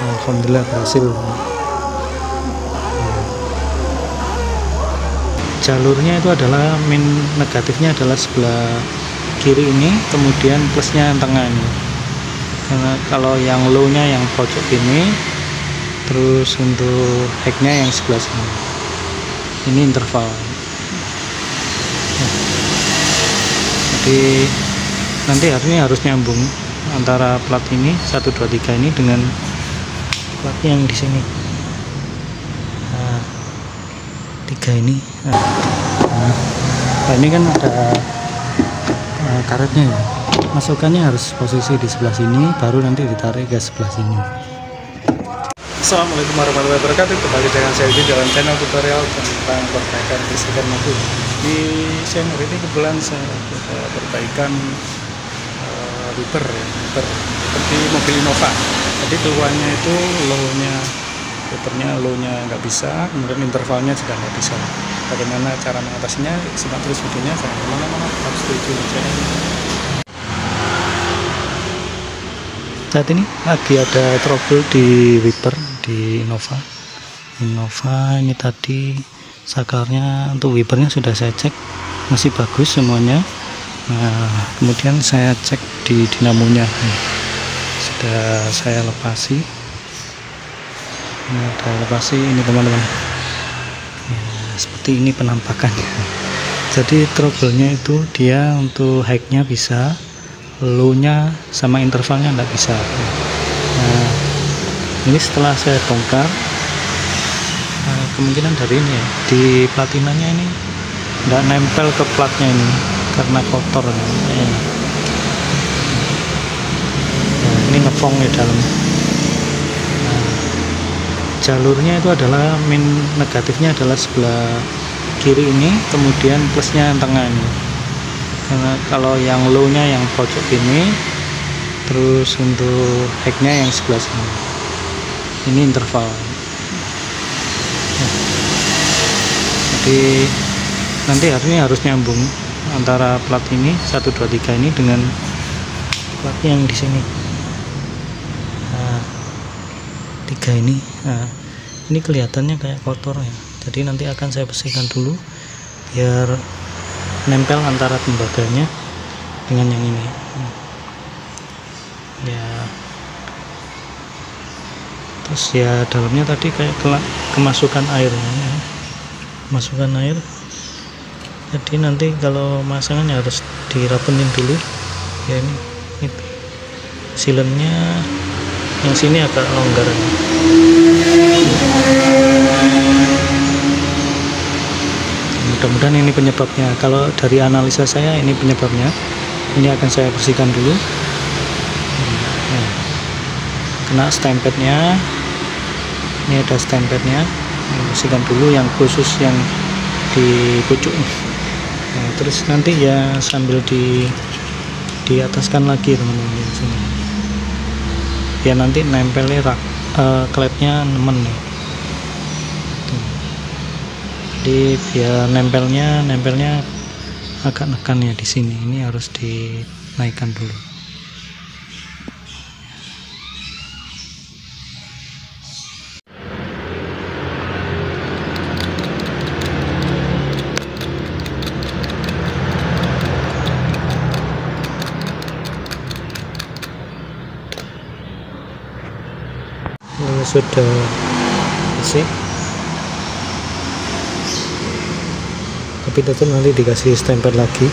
Alhamdulillah berhasil. Jalurnya itu adalah min negatifnya adalah sebelah kiri ini, kemudian plusnya yang tengah ini. Karena kalau yang low-nya yang pojok ini, terus untuk high-nya yang sebelah sini. Ini interval. Nah, jadi nanti harusnya nyambung antara plat ini 123 ini dengan plat yang di sini. Nah, tiga ini, nah ini kan ada karetnya ya, masukannya harus posisi di sebelah sini, baru nanti ditarik ke sebelah sini. Assalamualaikum warahmatullahi wabarakatuh, kembali dengan saya Yudi dalam channel tutorial tentang perbaikan listrikan mobil. Di channel ini kebetulan saya perbaikan wiper seperti mobil Innova. Jadi keluarnya itu low-nya puternya, low-nya nggak bisa, kemudian intervalnya juga nggak bisa. Bagaimana cara mengatasinya? Simak terus videonya. Jangan kemana-mana, tetap stay tune di channel ini. Saat ini lagi ada trouble di wiper di Innova. Ini tadi sakarnya untuk wipernya sudah saya cek, masih bagus semuanya. Nah, kemudian saya cek di dinamonya, sudah saya lepasi. Nah, ada lepasi ini teman-teman ya, seperti ini penampakannya. Jadi trouble-nya itu dia untuk high-nya bisa, low-nya sama intervalnya nggak bisa. Nah, ini setelah saya bongkar, kemungkinan dari ini ya, di platinanya ini nggak nempel ke platnya ini karena kotor. Nah, ini ngepong ya dalam. Jalurnya itu adalah min negatifnya adalah sebelah kiri ini, kemudian plusnya yang tengah ini. Karena kalau yang low-nya yang pojok ini, terus untuk high-nya yang sebelah sini. Ini interval. Nah, jadi nanti harusnya nyambung antara plat ini 123 ini dengan plat yang di sini. Nah, tiga ini, nah, ini kelihatannya kayak kotor ya, jadi nanti akan saya bersihkan dulu biar nempel antara tembaganya dengan yang ini ya. Terus ya dalamnya tadi kayak kemasukan airnya ya. Kemasukan air, jadi nanti kalau masangannya harus dirapetin dulu ya. Ini silennya yang sini agak longgar. Mudah-mudahan ini penyebabnya. Kalau dari analisa saya ini penyebabnya. Ini akan saya bersihkan dulu. Kena stempetnya. Ini ada stempetnya. Bersihkan dulu yang khusus yang di pucuk. Nah, terus nanti ya sambil diataskan lagi teman-teman di sini. Ya nanti nempelnya rak klepnya nemen nih. Tuh. Jadi biar nempelnya agak nekan ya di sini. Ini harus dinaikkan dulu. Sudah bersih, tapi tetap nanti dikasih stempel lagi.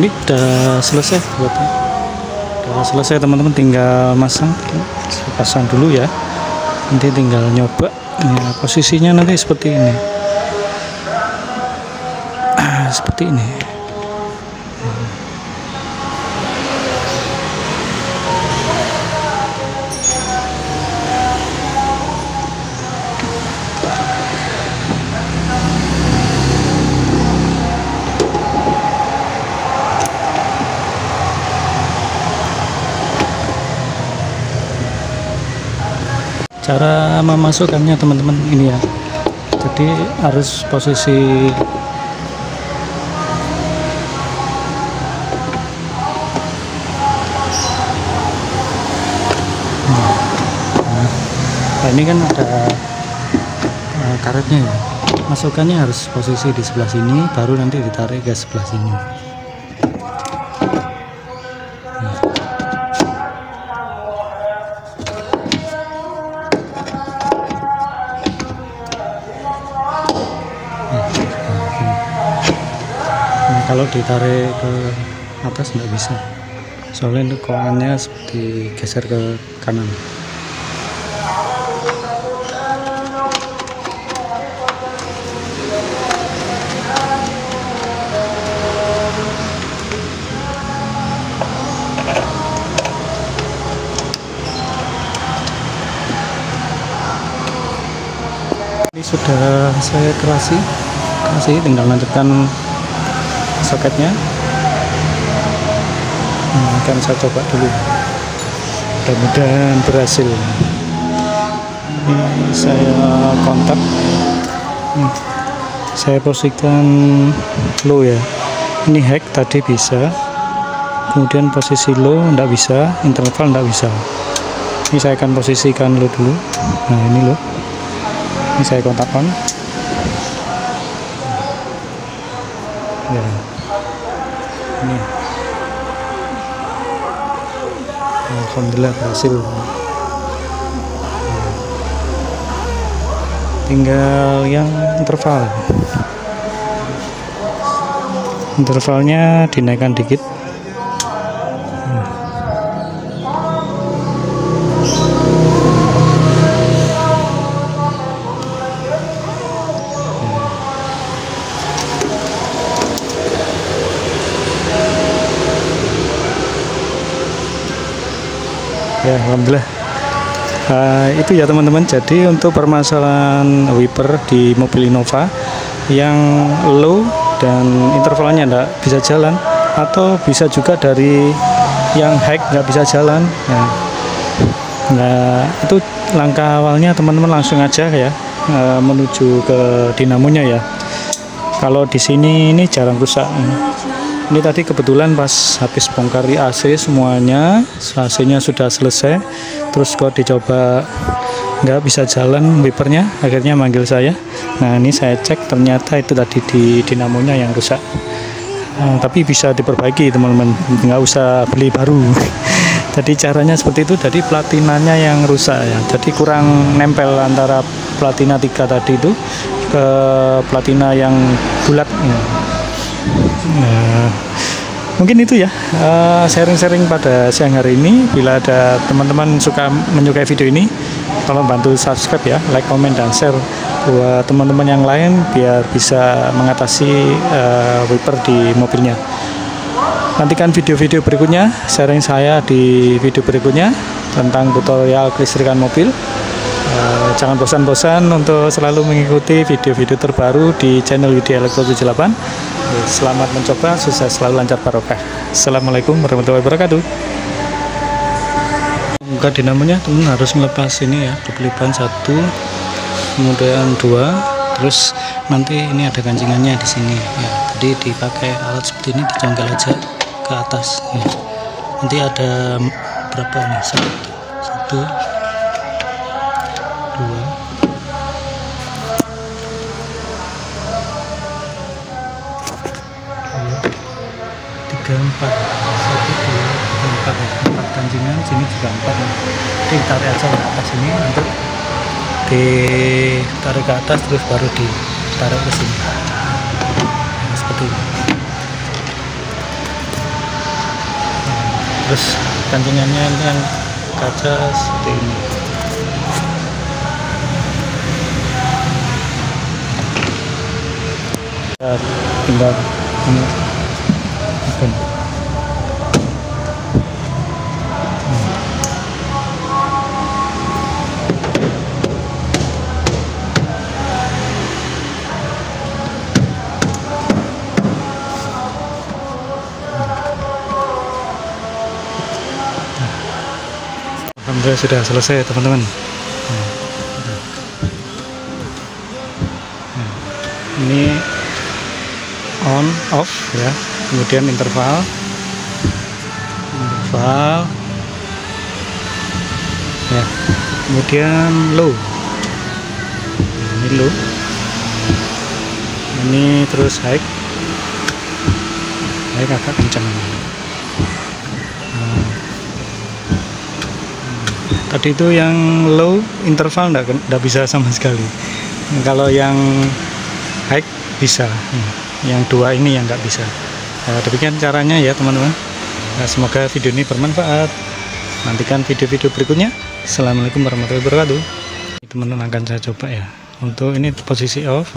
Ini udah selesai buatnya. Udah selesai teman-teman, tinggal masang. Pasang dulu ya. Nanti tinggal nyoba. Ya, posisinya nanti seperti ini. Seperti ini. cara memasukkannya teman-teman ini ya, jadi harus posisi nah, ini kan ada karetnya ya, masukannya harus posisi di sebelah sini baru nanti ditarik ke sebelah sini. Kalau ditarik ke atas nggak bisa, soalnya koannya seperti geser ke kanan. Ini sudah saya kerasi, tinggal lanjutkan soketnya. Akan saya coba dulu, mudah-mudahan berhasil. Ini saya kontak, saya posisikan low ya, ini hack tadi bisa, kemudian posisi low tidak bisa, interval tidak bisa. Ini saya akan posisikan low dulu. Nah ini low, ini saya kontakkan ya. Ini. Alhamdulillah berhasil. Tinggal yang interval. Intervalnya dinaikkan dikit. Ya alhamdulillah, itu ya teman-teman, jadi untuk permasalahan wiper di mobil Innova yang low dan intervalnya tidak bisa jalan, atau bisa juga dari yang high nggak bisa jalan. Nah itu langkah awalnya teman-teman langsung aja ya menuju ke dinamonya ya. Kalau di sini ini jarang rusak. Ini tadi kebetulan pas habis bongkari AC semuanya, AC-nya sudah selesai, terus gua dicoba nggak bisa jalan wipernya, akhirnya manggil saya. Nah ini saya cek ternyata itu tadi di dinamonya yang rusak, tapi bisa diperbaiki teman-teman, nggak usah beli baru. Jadi caranya seperti itu, jadi platinanya yang rusak ya, jadi kurang nempel antara platina 3 tadi itu ke platina yang bulat ya. Nah, mungkin itu ya sharing-sharing pada siang hari ini. Bila ada teman-teman menyukai video ini, tolong bantu subscribe ya, like, comment, dan share buat teman-teman yang lain biar bisa mengatasi wiper di mobilnya. Nantikan video-video berikutnya, sharing saya di video berikutnya tentang tutorial kelistrikan mobil. Jangan bosan-bosan untuk selalu mengikuti video-video terbaru di channel Yudi Elektro 78. Selamat mencoba, sukses selalu, lancar barokah. Assalamualaikum warahmatullahi wabarakatuh. Buka dinamonya, teman harus melepas ini ya, dibeli ban 1, kemudian 2, terus nanti ini ada gancingannya di sini. Ya, tadi dipakai alat seperti ini, dijongkel aja ke atas. Ya. Nanti ada berapa nih? 1, 2. Empat gancingan, sini juga 4. Ditarik aja ke atas sini, nanti ditarik ke atas terus baru ditarik ke sini. Nah, seperti ini. Terus gancingannya dengan kaca seperti ini. Kita tinggal ini. Alhamdulillah sudah selesai teman-teman. ini on off ya, kemudian interval ya, kemudian low, ini low, ini terus high agak kencang. Tadi itu yang low interval enggak bisa sama sekali. Kalau yang high bisa. Yang dua ini yang enggak bisa. Nah, demikian caranya ya teman-teman. Nah, semoga video ini bermanfaat. Nantikan video-video berikutnya. Assalamualaikum warahmatullahi wabarakatuh. Teman-teman, akan saya coba ya. Untuk ini posisi off.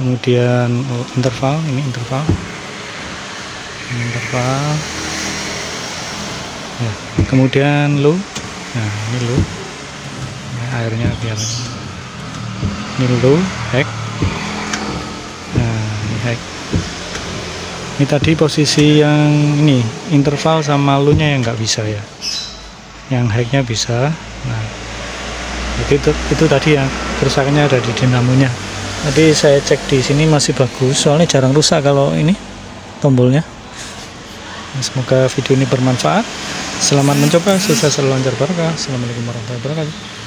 Kemudian interval, ini interval. Interval. Ya, kemudian low. Nah, ini low, nah, airnya biar ini low, hack. Nah, ini hack. Ini tadi posisi yang ini interval sama low-nya yang nggak bisa ya, yang hack-nya bisa. Nah, itu tadi yang kerusakannya ada di dinamonya. Tadi saya cek di sini masih bagus, soalnya jarang rusak kalau ini tombolnya. Semoga video ini bermanfaat. Selamat mencoba, sukses selalu lancar berkah. Assalamualaikum warahmatullahi wabarakatuh.